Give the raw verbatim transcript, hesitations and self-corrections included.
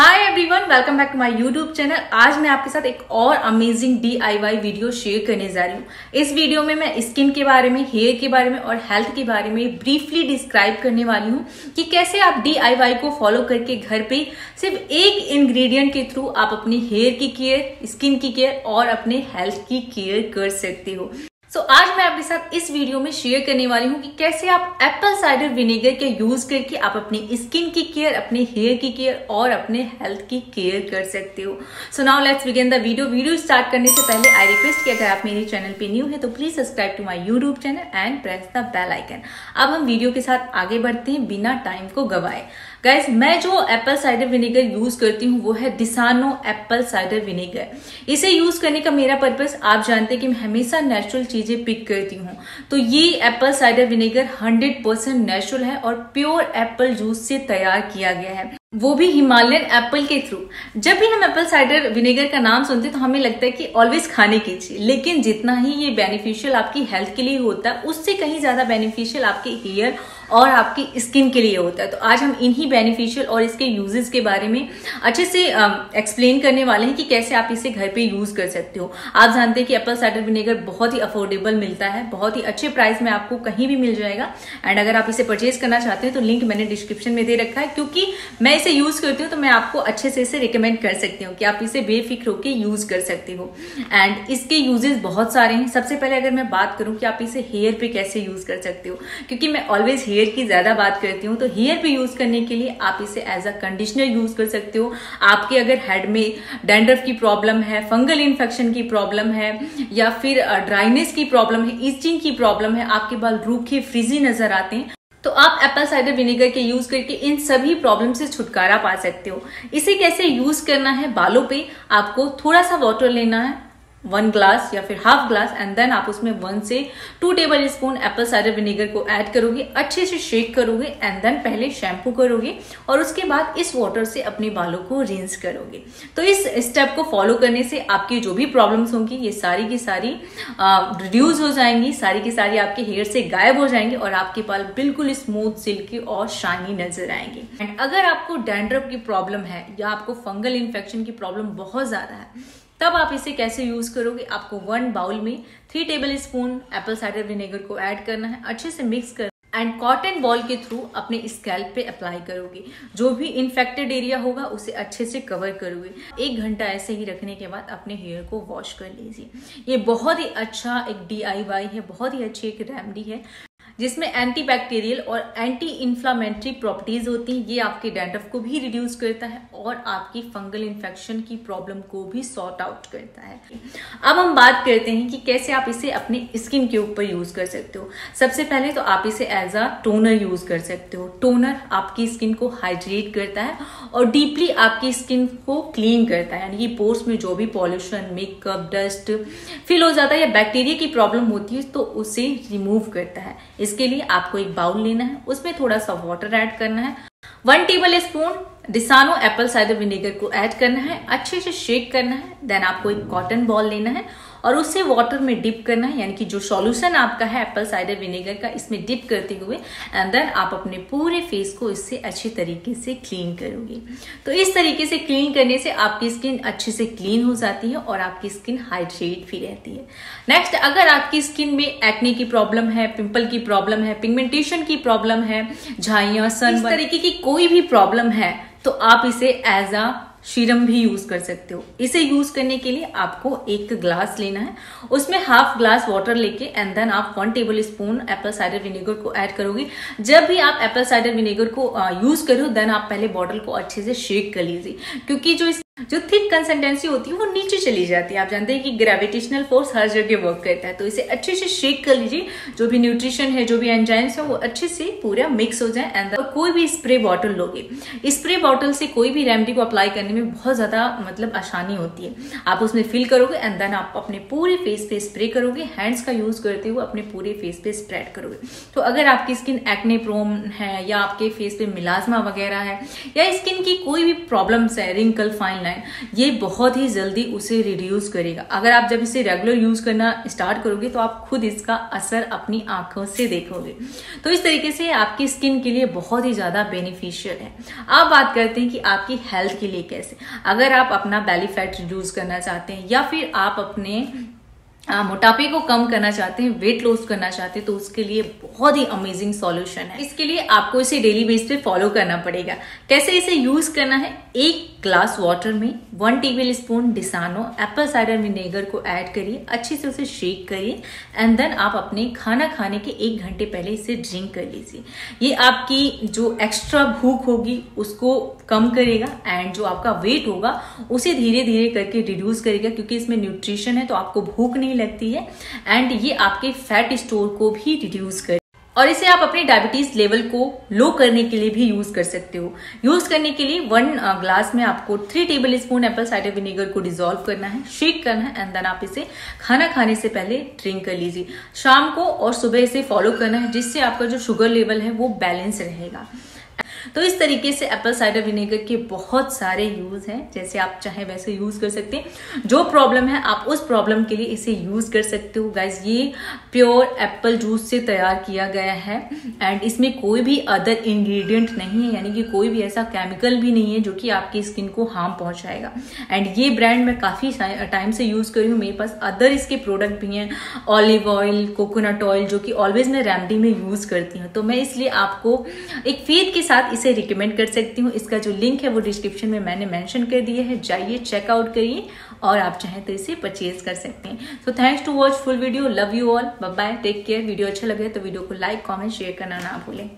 Hi everyone, welcome back to my YouTube channel. आज मैं आपके साथ एक और अमेजिंग डीआईवाई वीडियो शेयर करने जा रही हूँ। इस वीडियो में मैं स्किन के बारे में, हेयर के बारे में और हेल्थ के बारे में ब्रीफली डिस्क्राइब करने वाली हूँ कि कैसे आप डीआईवाई को फॉलो करके घर पे सिर्फ एक इंग्रेडिएंट के थ्रू आप अपने हेयर की केयर, स्किन की केयर और अपने हेल्थ की केयर कर सकते हो। सो so, आज मैं आपके साथ इस वीडियो में शेयर करने वाली हूँ कि कैसे आप एप्पल साइडर विनेगर के यूज करके आप अपनी स्किन की केयर, अपने हेयर की केयर और अपने हेल्थ की केयर कर सकते हो। So now let's begin the video. Video start करने से पहले आई रिक्वेस्ट कि अगर आप मेरे चैनल पे न्यू है तो please subscribe to my YouTube channel and press the bell icon. अब हम वीडियो के साथ आगे बढ़ते हैं बिना टाइम को गवाए। गाइज, मैं जो एप्पल साइडर विनेगर यूज करती हूँ वो है डिसानो एप्पल साइडर विनेगर। इसे यूज करने का मेरा पर्पस आप जानते हैं कि मैं हमेशा नेचुरल चीजें पिक करती हूँ, तो ये apple cider vinegar hundred percent natural है और प्योर एप्पल जूस से तैयार किया गया है, वो भी हिमालयन एप्पल के थ्रू। जब भी हम एप्पल साइडर विनेगर का नाम सुनते हैं तो हमें लगता है कि ऑलवेज खाने की चीज, लेकिन जितना ही ये बेनिफिशियल आपकी हेल्थ के लिए होता है उससे कहीं ज्यादा बेनिफिशियल आपके हेयर और आपकी स्किन के लिए होता है। तो आज हम इन्हीं बेनिफिशियल और इसके यूजेस के बारे में अच्छे से एक्सप्लेन करने वाले हैं कि कैसे आप इसे घर पे यूज कर सकते हो। आप जानते हैं कि एप्पल साइडर विनेगर बहुत ही अफोर्डेबल मिलता है, बहुत ही अच्छे प्राइस में आपको कहीं भी मिल जाएगा। एंड अगर आप इसे परचेज करना चाहते हैं तो लिंक मैंने डिस्क्रिप्शन में दे रखा है। क्योंकि मैं इसे यूज करती हूँ तो मैं आपको अच्छे से इसे रिकमेंड कर सकती हूँ कि आप इसे बेफिक्र होकर यूज कर सकते हो। एंड इसके यूजेस बहुत सारे हैं। सबसे पहले अगर मैं बात करूँ कि आप इसे हेयर पे कैसे यूज कर सकते हो, क्योंकि मैं ऑलवेज हेयर की ज्यादा बात करती हूँ, तो हेयर पे यूज करने के लिए आप इसे एज अ कंडीशनर यूज कर सकते हो। आपके अगर हेड में डैंड्रफ की प्रॉब्लम है, फंगल इन्फेक्शन की प्रॉब्लम है या फिर ड्राइनेस की प्रॉब्लम है, ईचिंग की प्रॉब्लम है, आपके बाल रूखे फ्रिजी नजर आते हैं, तो आप एप्पल साइडर विनेगर के यूज करके इन सभी प्रॉब्लम से छुटकारा पा सकते हो। इसे कैसे यूज करना है, बालों पे आपको थोड़ा सा वाटर लेना है, वन ग्लास या फिर हाफ ग्लास, एंड देन आप उसमें वन से two tablespoon apple cider vinegar को ऐड करोगे, अच्छे से शेक करोगे एंड देन पहले शैम्पू करोगे और उसके बाद इस वाटर से अपने बालों को रिंस करोगे। तो इस स्टेप को फॉलो करने से आपकी जो भी प्रॉब्लम्स होंगी ये सारी की सारी रिड्यूज हो जाएंगी, सारी की सारी आपके हेयर से गायब हो जाएंगे और आपके बाल बिल्कुल स्मूथ, सिल्की और शाइनी नजर आएंगे। एंड अगर आपको डैंड्रफ की प्रॉब्लम है या आपको फंगल इन्फेक्शन की प्रॉब्लम बहुत ज्यादा है, तब आप इसे कैसे यूज करोगे। आपको वन बाउल में three tablespoon apple cider vinegar को ऐड करना है, अच्छे से मिक्स कर एंड कॉटन बॉल के थ्रू अपने स्कैल्प पे अप्लाई करोगे। जो भी इन्फेक्टेड एरिया होगा उसे अच्छे से कवर करोगे। एक घंटा ऐसे ही रखने के बाद अपने हेयर को वॉश कर लीजिए। ये बहुत ही अच्छा एक डीआईवाई है, बहुत ही अच्छी एक रेमेडी है जिसमें एंटी बैक्टीरियल और एंटी इन्फ्लामेटरी प्रॉपर्टीज होती हैं। ये आपके डैंड्रफ को भी रिड्यूस करता है और आपकी फंगल इन्फेक्शन की प्रॉब्लम को भी सॉर्ट आउट करता है। अब हम बात करते हैं कि कैसे आप इसे अपने स्किन के ऊपर यूज कर सकते हो। सबसे पहले तो आप इसे एज अ टोनर यूज कर सकते हो। टोनर आपकी स्किन को हाइड्रेट करता है और डीपली आपकी स्किन को क्लीन करता है, यानी कि पोर्स में जो भी पॉल्यूशन, मेकअप, डस्ट फील हो जाता है या बैक्टीरिया की प्रॉब्लम होती है तो उसे रिमूव करता है। इसके लिए आपको एक बाउल लेना है, उसमें थोड़ा सा वाटर ऐड करना है, one tablespoon Disano apple cider vinegar को ऐड करना है, अच्छे से शेक करना है। देन आपको एक कॉटन बॉल लेना है और उसे वाटर में डिप करना है, यानी कि जो सॉल्यूशन आपका है एप्पल साइडर विनेगर का इसमें डिप करते हुए, एंड देन आप अपने पूरे फेस को इससे अच्छे तरीके से क्लीन करोगे। तो इस तरीके से क्लीन करने से आपकी स्किन अच्छे से क्लीन हो जाती है और आपकी स्किन हाइड्रेट भी रहती है। नेक्स्ट, अगर आपकी स्किन में एक्ने की प्रॉब्लम है, पिंपल की प्रॉब्लम है, पिगमेंटेशन की प्रॉब्लम है, झाइयां, सन, इस तरीके की कोई भी प्रॉब्लम है तो आप इसे एज अ सीरम भी यूज कर सकते हो। इसे यूज करने के लिए आपको एक ग्लास लेना है, उसमें हाफ ग्लास वाटर लेके एंड देन आप one tablespoon apple cider vinegar को ऐड करोगे। जब भी आप एप्पल साइडर विनेगर को यूज करो देन आप पहले बॉटल को अच्छे से शेक कर लीजिए, क्योंकि जो इस जो थिक कंसिस्टेंसी होती है वो नीचे चली जाती है। आप जानते हैं कि ग्रेविटेशनल फोर्स हर जगह वर्क करता है, तो इसे अच्छे से शेक कर लीजिए, जो भी न्यूट्रिशन है, जो भी एंजाइम्स है वो अच्छे से पूरा मिक्स हो जाए। एंड कोई भी स्प्रे बॉटल लोगे, स्प्रे बॉटल से कोई भी रेमेडी को अप्लाई करने में बहुत ज्यादा मतलब आसानी होती है। आप उसमें फिल करोगे एंड देन आप अपने पूरे फेस पे स्प्रे करोगे, हैंड्स का यूज करते हुए अपने पूरे फेस पे स्प्रेड करोगे। तो अगर आपकी स्किन एक्ने प्रोन है या आपके फेस पे मिलाजमा वगैरह है या स्किन की कोई भी प्रॉब्लम्स है, रिंकल, फाइन नाइन नाइन, ये बहुत ही जल्दी उसे रिड्यूस करेगा। अगर आप जब इसे रेगुलर यूज़ करना स्टार्ट करोगे तो आप खुद इसका असर अपनी आंखों से देखोगे। तो इस तरीके से आपकी स्किन के लिए बहुत ही ज़्यादा बेनिफिशियल है। अब बात करते हैं कि आपकी हेल्थ के लिए कैसे, अगर आप अपना बेली फैट रिड्यूस करना चाहते हैं या फिर आप अपने आ, मोटापे को कम करना चाहते हैं, वेट लॉस करना चाहते हैं, तो उसके लिए बहुत ही अमेजिंग सॉल्यूशन है। इसके लिए आपको इसे डेली बेस पे फॉलो करना पड़ेगा। कैसे इसे यूज करना है, एक ग्लास वाटर में one tablespoon Disano apple cider vinegar को ऐड करिए, अच्छे से उसे शेक करिए एंड देन आप अपने खाना खाने के एक घंटे पहले इसे ड्रिंक कर लीजिए। ये आपकी जो एक्स्ट्रा भूख होगी उसको कम करेगा एंड जो आपका वेट होगा उसे धीरे धीरे करके रिड्यूस करेगा, क्योंकि इसमें न्यूट्रिशन है तो आपको भूख नहीं लगती है एंड ये आपके फैट स्टोर को भी रिड्यूस करेगा। और इसे आप अपने डायबिटीज लेवल को लो करने के लिए भी यूज कर सकते हो। यूज करने के लिए वन ग्लास में आपको three tablespoon apple cider vinegar को डिसॉल्व करना है, शेक करना है एंड देन आप इसे खाना खाने से पहले ड्रिंक कर लीजिए। शाम को और सुबह इसे फॉलो करना है, जिससे आपका जो शुगर लेवल है वो बैलेंस रहेगा। तो इस तरीके से एप्पल साइडर विनेगर के बहुत सारे यूज हैं, जैसे आप चाहे वैसे यूज कर सकते हैं। जो प्रॉब्लम है आप उस प्रॉब्लम के लिए इसे यूज कर सकते हो। गाइस, ये प्योर एप्पल जूस से तैयार किया गया है एंड इसमें कोई भी अदर इंग्रेडिएंट नहीं है, यानी कि कोई भी ऐसा केमिकल भी नहीं है जो कि आपकी स्किन को हार्म पहुंचाएगा। एंड ये ब्रांड मैं काफी टाइम से यूज करी हूँ, मेरे पास अदर इसके प्रोडक्ट भी हैं, ऑलिव ऑयल, कोकोनट ऑयल, जो कि ऑलवेज मैं रेमेडी में यूज करती हूँ। तो मैं इसलिए आपको एक फेथ के साथ इसे रिकमेंड कर सकती हूँ। इसका जो लिंक है वो डिस्क्रिप्शन में मैंने मेंशन कर दिया है, जाइए चेकआउट करिए और आप चाहें तो इसे परचेज कर सकते हैं। So thanks to watch full video, love you all, bye bye, take care. Video अच्छा लगे तो वीडियो को लाइक, कमेंट, शेयर करना ना भूलें।